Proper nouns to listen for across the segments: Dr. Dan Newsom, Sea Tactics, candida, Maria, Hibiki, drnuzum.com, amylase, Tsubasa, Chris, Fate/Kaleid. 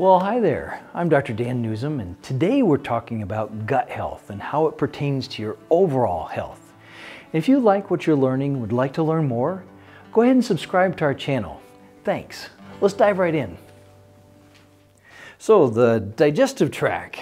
Well, hi there, I'm Dr. Dan Newsom, and today we're talking about gut health and how it pertains to your overall health. If you like what you're learning and would like to learn more, go ahead and subscribe to our channel. Thanks. Let's dive right in. So the digestive tract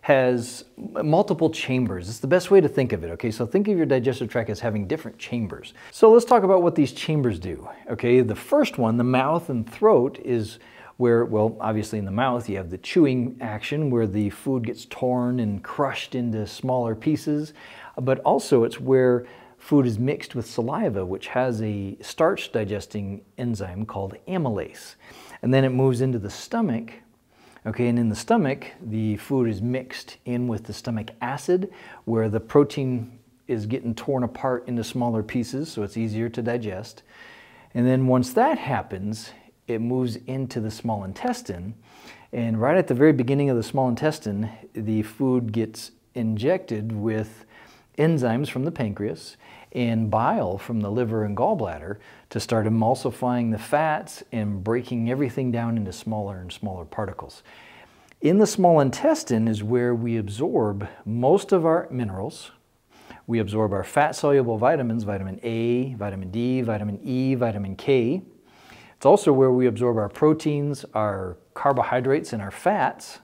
has multiple chambers. It's the best way to think of it, okay? So think of your digestive tract as having different chambers. So let's talk about what these chambers do, okay? The first one, the mouth and throat, is where, well, obviously in the mouth you have the chewing action where the food gets torn and crushed into smaller pieces, but also it's where food is mixed with saliva, which has a starch digesting enzyme called amylase. And then it moves into the stomach, okay, and in the stomach, the food is mixed in with the stomach acid, where the protein is getting torn apart into smaller pieces, so it's easier to digest. And then once that happens, it moves into the small intestine, and right at the very beginning of the small intestine, the food gets injected with enzymes from the pancreas and bile from the liver and gallbladder to start emulsifying the fats and breaking everything down into smaller and smaller particles. In the small intestine is where we absorb most of our minerals. We absorb our fat-soluble vitamins, vitamin A, vitamin D, vitamin E, vitamin K. It's also where we absorb our proteins, our carbohydrates, and our fats.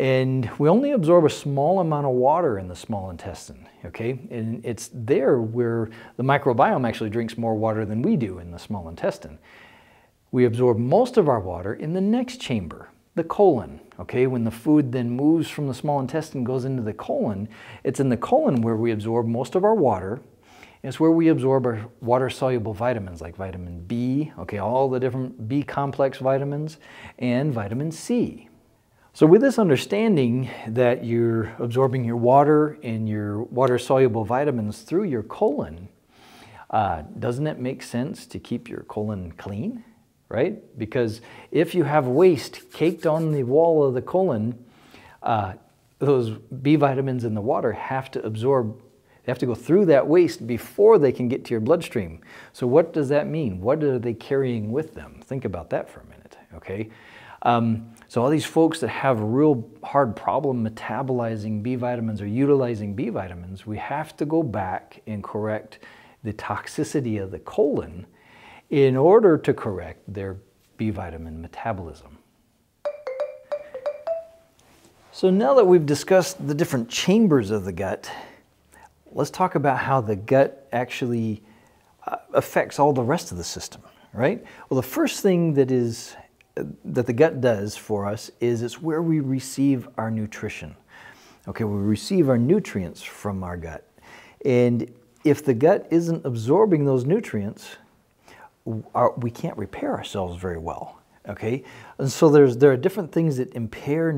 And we only absorb a small amount of water in the small intestine, okay? And it's there where the microbiome actually drinks more water than we do in the small intestine. We absorb most of our water in the next chamber, the colon, okay? When the food then moves from the small intestine, goes into the colon, it's in the colon where we absorb most of our water. It's where we absorb our water-soluble vitamins like vitamin B, okay, all the different B-complex vitamins, and vitamin C. So with this understanding that you're absorbing your water and your water-soluble vitamins through your colon, doesn't it make sense to keep your colon clean, right? Because if you have waste caked on the wall of the colon, those B vitamins in the water have to absorb, they have to go through that waste before they can get to your bloodstream. So what does that mean? What are they carrying with them? Think about that for a minute, okay? So all these folks that have a real hard problem metabolizing B vitamins or utilizing B vitamins, we have to go back and correct the toxicity of the colon in order to correct their B vitamin metabolism. So now that we've discussed the different chambers of the gut, let's talk about how the gut actually affects all the rest of the system, right? Well, the first thing that the gut does for us is it's where we receive our nutrition. Okay, we receive our nutrients from our gut. And if the gut isn't absorbing those nutrients, we can't repair ourselves very well, okay? And so there are different things that impair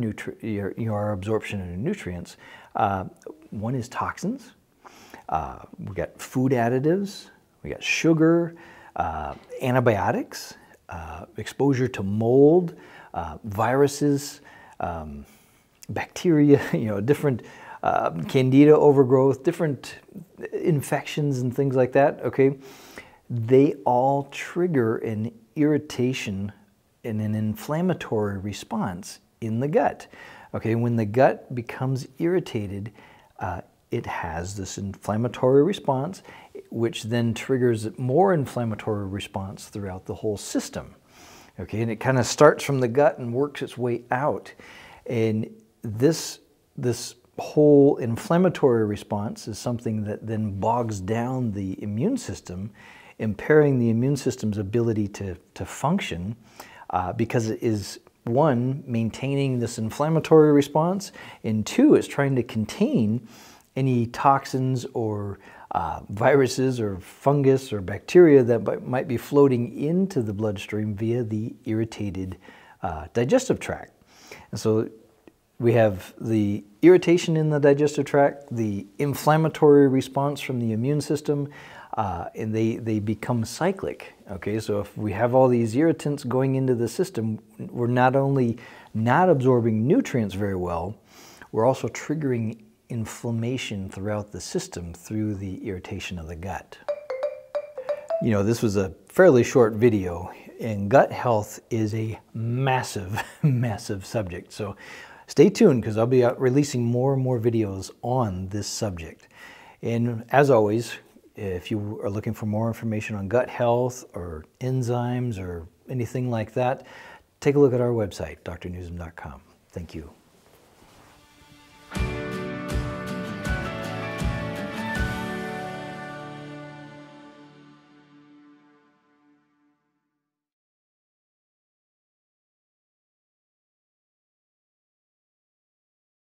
our absorption of nutrients. One is toxins. We got food additives, we got sugar, antibiotics, exposure to mold, viruses, bacteria, different candida overgrowth, different infections and things like that, okay? They all trigger an irritation and an inflammatory response in the gut, okay? When the gut becomes irritated, it has this inflammatory response, which then triggers more inflammatory response throughout the whole system, okay? And it kind of starts from the gut and works its way out. And this whole inflammatory response is something that then bogs down the immune system, impairing the immune system's ability to function because it is, one, maintaining this inflammatory response, and two, it's trying to contain any toxins or viruses or fungus or bacteria that might be floating into the bloodstream via the irritated digestive tract. And so we have the irritation in the digestive tract, the inflammatory response from the immune system, and they become cyclic, okay? So if we have all these irritants going into the system, we're not only not absorbing nutrients very well, we're also triggering inflammation throughout the system through the irritation of the gut. You know, this was a fairly short video, and gut health is a massive, massive subject. So stay tuned, because I'll be releasing more and more videos on this subject. And as always, if you are looking for more information on gut health or enzymes or anything like that, take a look at our website, drnuzum.com. Thank you.